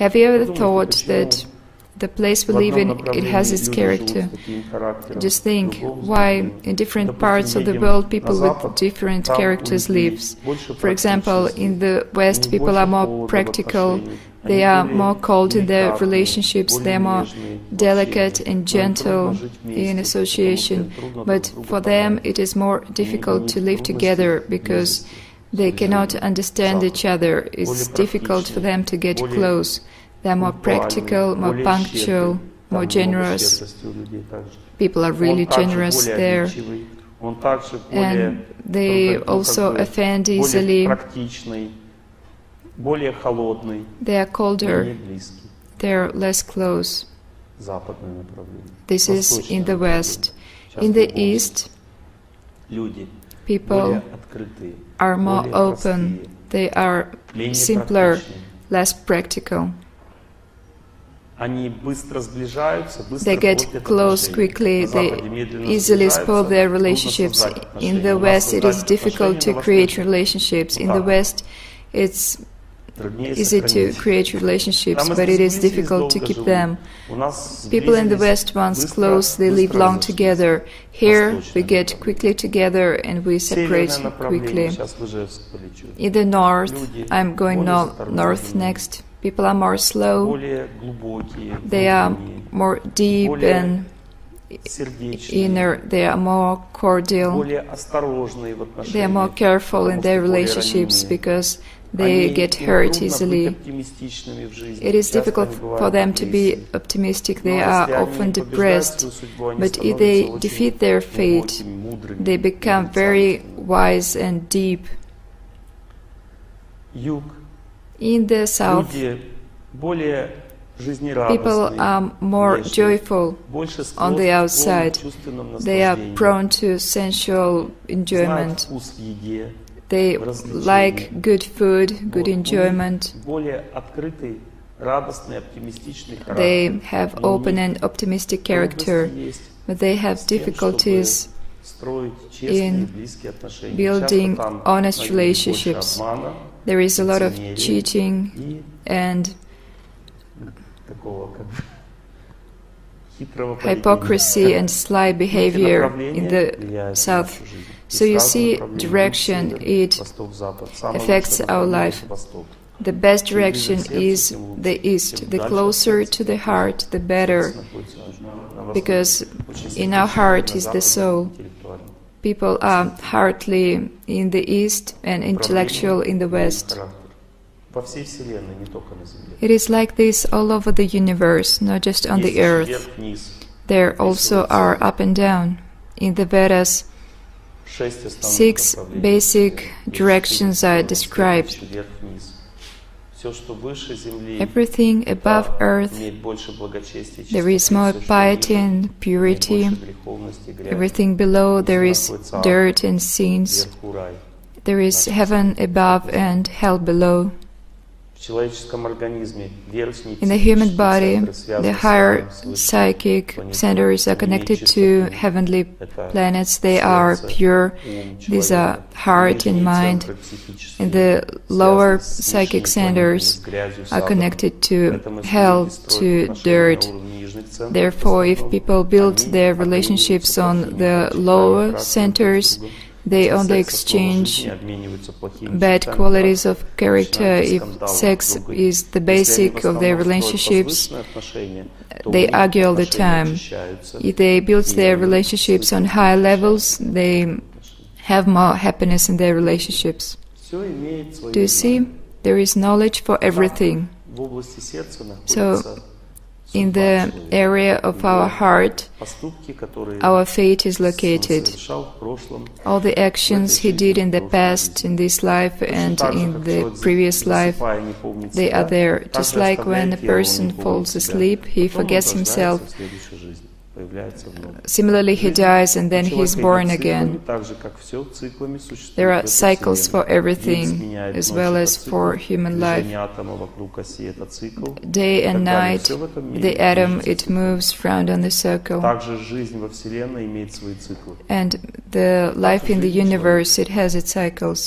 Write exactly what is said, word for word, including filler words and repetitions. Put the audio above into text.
Have you ever thought that the place we live in, it has its character? Just think why in different parts of the world people with different characters live. For example, in the West people are more practical, they are more cold in their relationships, they are more delicate and gentle in association, but for them it is more difficult to live together because they cannot understand each other, it's difficult for them to get close. They are more practical, more punctual, more generous. People are really generous there. And they also offend easily. They are colder. They are less close. This is in the West. In the East, people are more open. They are simpler, less practical. They get close quickly, they easily spoil their relationships. In the West it is difficult to create relationships. In the West it's easy to create relationships, but it is difficult to keep them. People in the West, once close, they live long together. Here we get quickly together and we separate quickly. In the North, I'm going no north next. People are more slow, they are more deep and inner, they are more cordial, they are more careful in their relationships because they get hurt easily. It is difficult for them to be optimistic, they are often depressed, but if they defeat their fate, they become very wise and deep. In the South, people are more joyful on the outside. They are prone to sensual enjoyment. They like good food, good enjoyment. They have open and optimistic character, but they have difficulties in building honest relationships. There is a lot of cheating and hypocrisy and sly behavior in the South. So you see, direction, it affects our life. The best direction is the East. The closer to the heart, the better, because in our heart is the soul. People are heartily in the East and intellectual in the West. It is like this all over the universe, not just on the earth. There also are up and down. In the Vedas, six basic directions are described. Everything above earth, there is more piety and purity. Everything below, there is dirt and sins. There is heaven above and hell below. In the human body, the higher psychic centers are connected to heavenly planets. They are pure. These are heart and mind. And the lower psychic centers are connected to hell, to dirt. Therefore, if people build their relationships on the lower centers, they only exchange bad qualities of character. If sex is the basic of their relationships, they argue all the time. If they build their relationships on high levels, they have more happiness in their relationships. Do you see? There is knowledge for everything. So, in the area of our heart, our fate is located. All the actions he did in the past, in this life and in the previous life, they are there. Just like when a person falls asleep, he forgets himself. Similarly, he dies and then he is born again. There are cycles for everything, as well as for human life. Day and night, the atom, it moves round on the circle. And the life in the universe, it has its cycles.